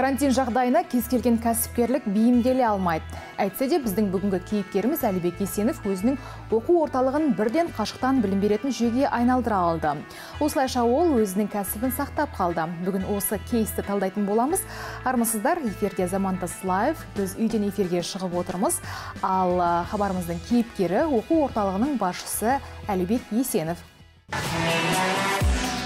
Карантин жағдайына кез келген кәсіпкерлік бейімделе алмайды. Әйтсе де біздің бүгінгі кейіпкеріміз Әлібек Есенов өзінің оқу орталығын бірден қашықтан білім беретін жүйеге айналдыра алды. Осылайша ол өзінің кәсібін сақтап қалды. Бүгін осы кейсті талдайтын боламыз. Армысыздар, эфирде Замандас Live, біз үйден эфирге шығып отырмыз. Ал хабарымыздың кейіпкері оқу орталығының басшысы Әлібек Есенов.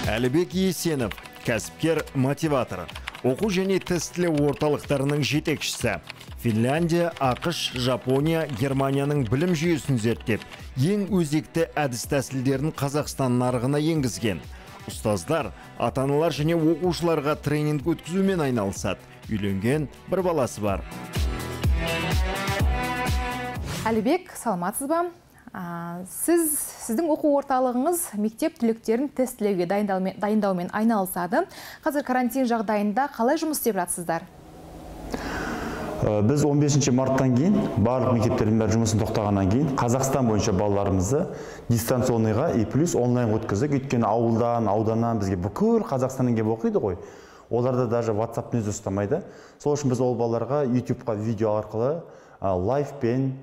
Әлібек Есенов кәсіпкер мотиваторы. Оқу және тестілеу орталықтарының жетекшісі. Финляндия, АқШ, Жапония, Германияның білім жүйесін зерттеп, ең өзекті әдіс-тәсілдерін Қазақстан нарығына енгізген. Ұстаздар, ата-аналар және оқушыларға тренинг өткізумен айналысады. Үйленген бір баласы бар. Әлібек, саламатсыз ба? Сіздің оқу орталығыңыз мектеп түлектерін тестілеуге дайындаумен айналысады. Қазір карантин жағдайында қалай жұмыс істеп жатсыздар? Біз 15 марттан кейін, барлық мектептердің бәрі жұмысын тоқтағаннан кейін, Қазақстан бойынша балаларымызды дистанционныйға и плюс онлайн өткіздік. Өйткені ауданнан бізге бүкіл Қазақстаннан келіп оқиды ғой. Оларда даже WhatsApp-ны өзі ұстамайды. Сол үшін біз ол балаларға YouTube-қа видео арқылы, лайфпен,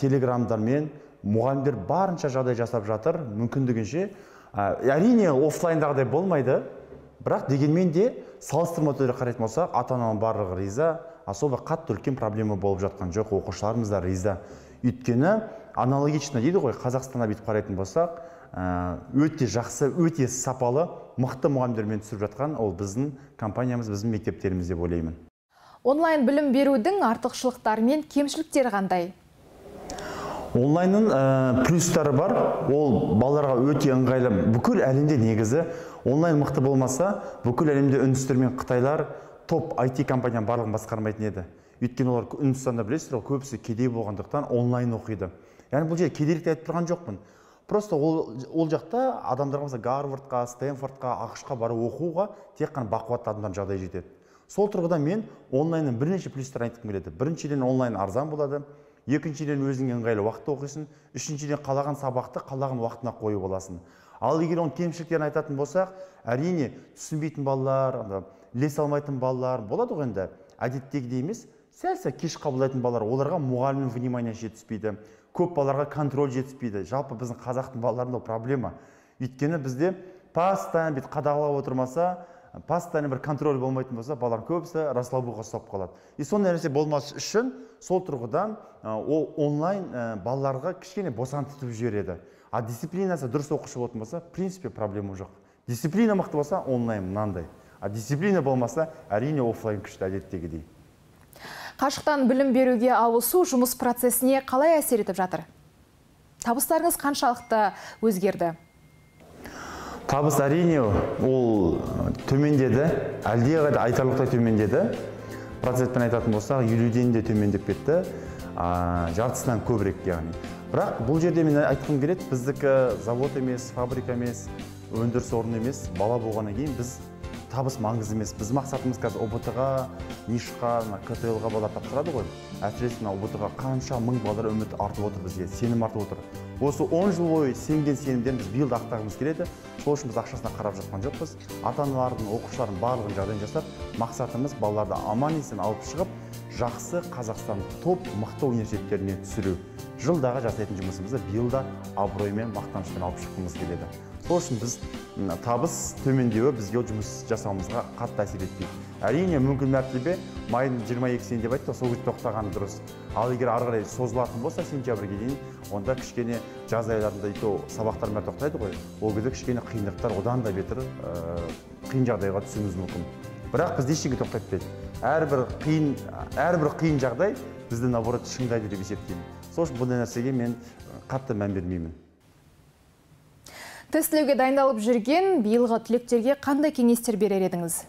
телеграмдармен мұғалімдер барынша жағдай жасап жатыр, мүмкіндігінше. Әрине, офлайндағыдай болмайды, бірақ дегенмен де салыстырма түрі қарайтын болсақ, ата-ананың барлығы риза, особо қатты үлкен проблема болып жатқан жоқ, оқушыларымыз да риза. Өйткені аналогично дейді ғой, Қазақстанда бүйтіп қарайтын болсақ, өте жақсы, өте сапалы, мықты мұғалімдермен түсіп жатқан ол біздің компаниямыз, біздің мектептеріміз деп ойлаймын. Онлайн білім берудің артықшылықтары мен кемшіліктері қандай? Онлайнның плюстары бар, ол балаларға өте ыңғайлы. Бүкіл әлемде негізі онлайн мықты болмаса, бүкіл әлемде үндістер мен қытайлар топ IT компанияның барлығын басқармайтын еді. Өйткені олар Үндістанда білесіздер, көбісі кедей болғандықтан онлайн оқиды. Яғни бұл жерде кедейлікті айтып тұрған жоқпын. Просто ол жақта адамдарға Гарвардқа, Стэнфордқа, АқШқа барып оқуға тек қана бақуатты адамдар жағдай жетеді. Сол тұрғыда мен онлайнның бірнеше плюстарын айтқым келеді. Біріншіден онлайн арзан болады. Екіншіден өзіңе ыңғайлы уақытта оқисын, үшіншіден қалаған сабақты қалаған уақытына қойып боласын. Ал егер оның кемшіліктерін айтатын болсақ, әрине түсінбейтін балалар, лес алмайтын балалар болады ғой енді. Әдеттегідей емес, сәл-сәл кеш қабылдайтын балалар, оларға мұғалімнің внимания жетіспейді, көп балаларға контроль жетіспейді. Жалпы біздің қазақтың балаларында проблема. Өйткені бізде постоянно бүйтіп қадағалап отырмаса, постоянно бір контроль болмайтын болса, балалар көбісі расслабуға ұстап қалады. И сондай нәрсе болмас үшін сол тұрғыдан ол онлайн балаларға кішкене босантып жібереді. А дисциплинасы дұрыс оқушы болатын болса, в принципе проблема жоқ. Дисциплина мықты болса, онлайн мынандай. А дисциплина болмаса, әрине офлайн күшті әдеттегідей. Қашықтан білім беруге ауысу жұмыс процесіне қалай әсер етіп жатыр? Табыстарыңыз қаншалықты өзгерді? Табыс әрине ол төмендеді, әлдеқайда айтарлықтай төмендеді. Процентпен айтатын болсақ, елуден де төмендеп кетті, жартысынан көбірек яғни. Бірақ бұл жерде мен айтқым келеді, біздікі завод емес, фабрика емес, өндіріс орны емес, бала болғаннан кейін біз табыс маңызды емес. Біз мақсатымыз қазір ОБТ-ға, НИШқа, КТЛ-ға балалар тапсырады ғой. Әсіресе ОБТ-ға қанша мың балалар үміт артып отыр бізге, сенім артып отыр. Осы 10 жыл бойы сенген сенімден біз биыл ақтағымыз келеді. Сол үшін біз ақшасына қарап жатқан жоқпыз. Ата-аналардың, оқушылардың барлығын жағдайын жасап, мақсатымыз балаларды аман есен алып шығып, жақсы Қазақстанның топ мықты университеттеріне түсіру. Жылдағы жасайтын жұмысымызды биыл да абыроймен, мақтанышпен алып шыққымыз келеді. Сол үшін біз табыс төмендеуі бізге жұмыс жасауымызға қатты әсер етпейді. Әрине мүмкін мәртебе майдың 22-сен деп айтты, сол кезде тоқтағаны дұрыс. Ал егер ары қарай созылатын болса, сентябрьге дейін, онда кішкене жаз айларында сабақтар бәрі тоқтайды ғой. Ол кезде кішкене қиындықтар одан да бетер қиын жағдайға түсуіміз мүмкін. Бірақ бізде ештеңе тоқтап кетпейді. Әрбір қиын жағдай бізді наоборот шыңдайды деп есептеймін. Сол үшін бұндай нәрсеге мен қатты мән бермеймін. Тестілеуге дайындалып жүрген биылғы түлектерге қандай кеңестер берер едіңіз?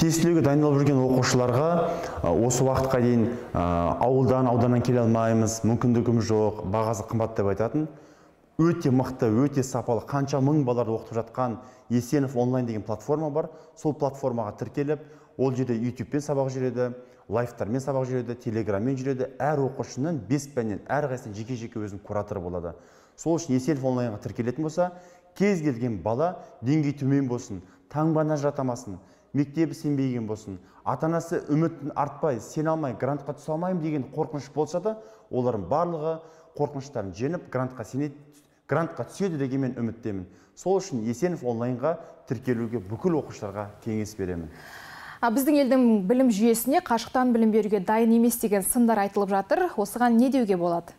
Тестілеуге дайындалып жүрген оқушыларға осы уақытқа дейін ауданнан келе алмаймыз, мүмкіндігіміз жоқ, бағасы қымбат деп айтатын. Өте мықты, өте сапалы, қанша мың балаларды оқытып жатқан Есенов онлайн деген платформа бар. Сол платформаға тіркеліп, ол жерде YouTube-пен сабақ жүреді, лайфтармен сабақ жүреді, телеграммен жүреді. Әр оқушының 5 пәннен әрқайсысының жеке-жеке өзінің кураторы болады. Сол үшін Есенов онлайнға тіркелетін болса, кез келген бала деңгей төмен болсын, таңбаны жатамасын, мектебі сенбеген болсын, атанасы үмітін артпай, сен алмай, грантқа түсе алмаймын деген қорқыныш болса да, олардың барлығы қорқыныштарын жеңіп, грантқа түседі деген мен үміттемін. Сол үшін Есенов онлайнға тіркелуге бүкіл оқушыларға кеңес беремін. Біздің елдің білім жүйесіне қашықтан білім беруге дайын емес деген сындар айтылып жатыр. Осыған не деуге болады?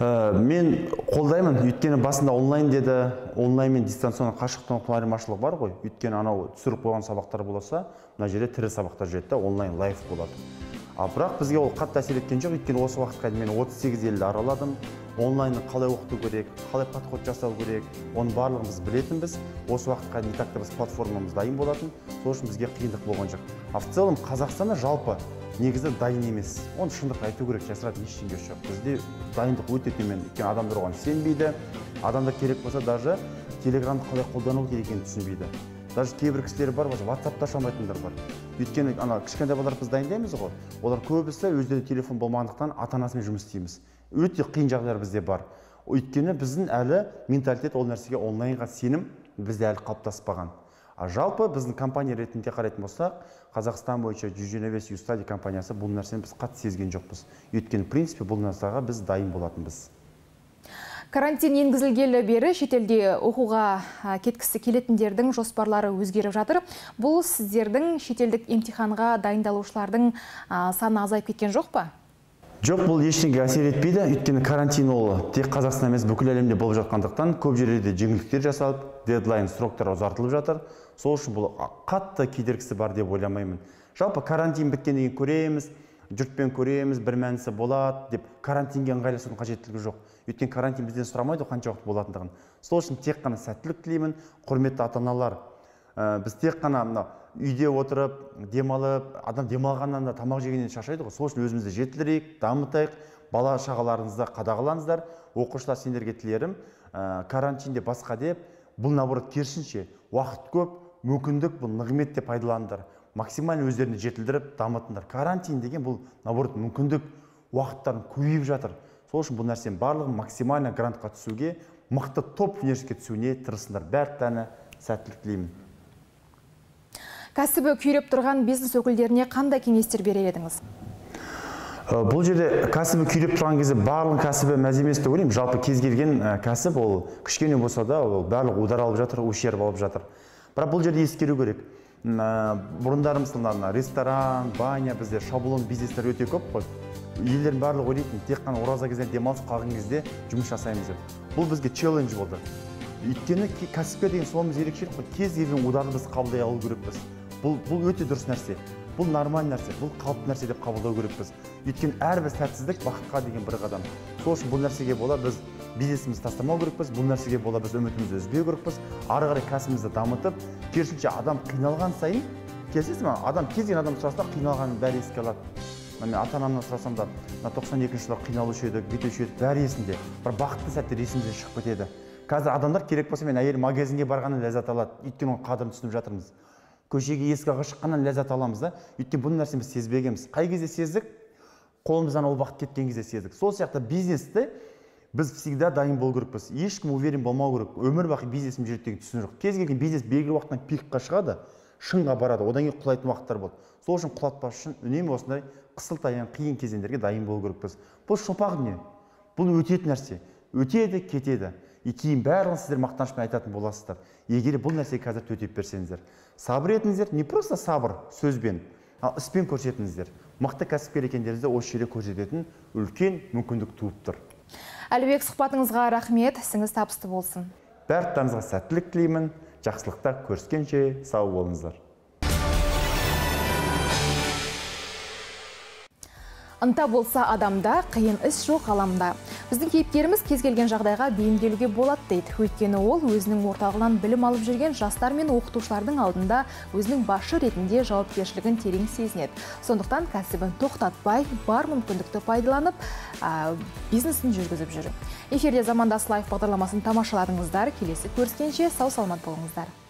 Мен қолдаймын. Өйткені басында онлайн деді, онлайн мен дистанционы қашықтан оқыту айырмашылығы бар ғой. Өйткені анау түсіріп қойған сабақтар болса, мына жерде тірі сабақтар жетті, онлайн лайв болады. Бірақ бізге ол қатты әсер еткен жоқ. Өйткені осы уақытқа дейін мен 38 елді араладым. Онлайнды қалай оқыту керек, қалай подход жасау керек, оның барлығын біз білетінбіз. Осы уақытқа дейін тақта біз платформамыз дайын болатын, сол үшін бізге қиындық болған жоқ. А в целом Қазақстанда жалпы негізі дайын емес. Оны шындық айту керек, жасыратын ештеңе жоқ. Бізде дайындық өте төмен, өйткені адамдар оған сенбейді, адамдар керек болса даже телеграмды қалай қолдану керек екенін түсінбейді. Даже кейбір кісілер бар, WhatsApp-та шамайтындар бар. Өйткені кішкентай балалар біз дайындаймыз ғой. Олар көбісі өздері телефон болмағандықтан ата-анасымен жұмыс істейміз. Өте қиын жағдайлар бізде бар. Өйткені біздің әлі менталитет ол нәрсеге онлайнға сенім бізде әлі қалыптаспаған. Жалпы біздің компания ретінде қарайтын болсақ, Қазақстан бойынша 125 Юстади компаниясы бұл нәрсені біз қатты сезген жоқпыз. Өйткені принципе бұл нәрсеге біз дайын болатынбыз. Карантин енгізілгелі бері шетелде оқуға кеткісі келетіндердің жоспарлары өзгеріп жатыр. Бұл сіздердің шетелдік емтиханға дайындалушылардың саны азайып кеткен жоқ па? Жоқ, бұл ештеңге әсер етпейді, өйткені карантин ол тек Қазақстан емес бүкіл әлемде болып жатқандықтан көп жерлерде жеңілдіктер жасалып, дедлайн сроктар ұзартылып жатыр. Сол үшін бұл қатты кедергісі бар деп ойламаймын. Жалпы карантин біткеннен кейін көреміз, жұртпен көреміз, бір мәнісі болады деп карантинге ыңғайласудың қажеттілігі жоқ. Өйткені карантин бізден сұрамайды қанша уақыт болатындығын. Сол үшін тек қана сәттілік тілеймін, құрметті ата-аналар. Біз тек қана үйде отырып, демалып, адам демалғаннан да тамақ жегеннен шаршайды ғой. Сол үшін өзімізді жетілдірейік, дамытайық, бала шағаларыңызды қадағалаңыздар. Оқушылар, сендерге тілерім, карантинде басқа деп, бұл наоборот керісінше, уақыт көп, мүмкіндік бұл нығметте пайдаланыңдар. Максимально өздерін жетілдіріп, дамытыңдар. Карантин деген бұл наоборот мүмкіндік, уақыттарын көбейіп жатыр. Сол үшін бұл нәрсенің барлығын максимально грантқа түсуге, мықты топ университетке түсуіне тырысыңдар. Барлықтарына сәттілік тілеймін. Кәсібі күйреп тұрған бизнес өкілдеріне қандай кеңестер берер едіңіз? Бұл жерде кәсібі күйреп тұрған кезде барлық кәсібі мәземесі деп ойлаймын. Жалпы кез келген кәсіп ол кішкене болса да ол барлық аударалып жатыр, ущерб алып жатыр. Бірақ бұл жерде ескеру керек. Бұрындары мысалы ресторан, баня, бізде шаблон бизнестер өте көп қой. Елдердің барлығы ойлайтын тек қана ораза кезінде демалып қалған кезде жұмыс жасаймыз деп. Бұл бізге челлендж болды. Өйткені кәсіпке деген соңымыз ерекшелік қой. Кез келген ударды біз қабылдай алу керекпіз. Бұл өте дұрыс нәрсе, бұл нормаль нәрсе, бұл қалыпты нәрсе деп қабылдау керекпіз. Өйткені әрбір сәтсіздік бақытқа деген бір қадам. Сол үшін бұл нәрсеге бола біз бизнесімізді тастамау керекпіз, бұл нәрсеге бола біз үмітімізді үзбеу керекпіз, ары қарай кәсібімізді дамытып, керісінше адам қиналған сайын, келісесіз бе, адам кез келген адам сұраса қиналғанын бәрі еске алады. Мен ата-анамнан сұрасам да, 92-ші жылы қиналушы едік, бүйтуші едік, бәрі есінде. Бір бақытты сәттер есімізден шығып кетеді. Қазір адамдар керек болса мен әйел магазинге барғанын ләззат алады. Өйткені оның қадірін түсініп жатырмыз. Көшеге ескі шыққаннан ләззат аламыз да, өйткені бұл нәрсені біз сезбегенбіз. Қай кезде сездік? Қолымыздан ол бақыт кеткен кезде сездік. Сол сияқты бизнесті біз всегда дайын болу керекпіз. Ешкім уверен болмау керек. Өмір бақи бизнесім жүреді деген түсінігі жоқ. Кез келген бизнес белгілі уақыттан пикқа шығады, шыңға барады, одан кейін құлайтын уақыттар болды. Сол үшін құлатпас үшін үнемі осындай қысылтаяң, қиын кезеңдерге дайын болу керекпіз. Бұл шопақ дүние. Бұл өтетін нәрсе. Өтеді, кетеді. Кейін барлығын сіздер мақтанышпен айтатын боласыздар. Егер бұл нәрсеге қазір төтеп берсеңіздер, сабыр етіңіздер, не просто сабыр сөзбен, ал іспен көрсетіңіздер. Мықты кәсіпкер екендеріңізді осы жерде көрсететін үлкен мүмкіндік туып тұр. Әлібек, сұхбатыңызға рахмет, ісіңіз табысты болсын. Барлықтарыңызға сәттілік тілеймін. Жақсылықта көріскенше сау болыңыздар. Ынта болса адамда, қиын іс жоқ ғаламда. Біздің кейіпкеріміз кез келген жағдайға бейімделуге болады дейді. Өйткені ол өзінің орталығынан білім алып жүрген жастар мен оқытушылардың алдында өзінің басшы ретінде жауапкершілігін терең сезінеді. Сондықтан кәсібін тоқтатпай, бар мүмкіндікті пайдаланып, бизнесін жүргізіп жүр. Эфирде Замандас Live бағдарламасын тамашаладыңыздар. Келесі көріскенше сау-саламат болыңыздар.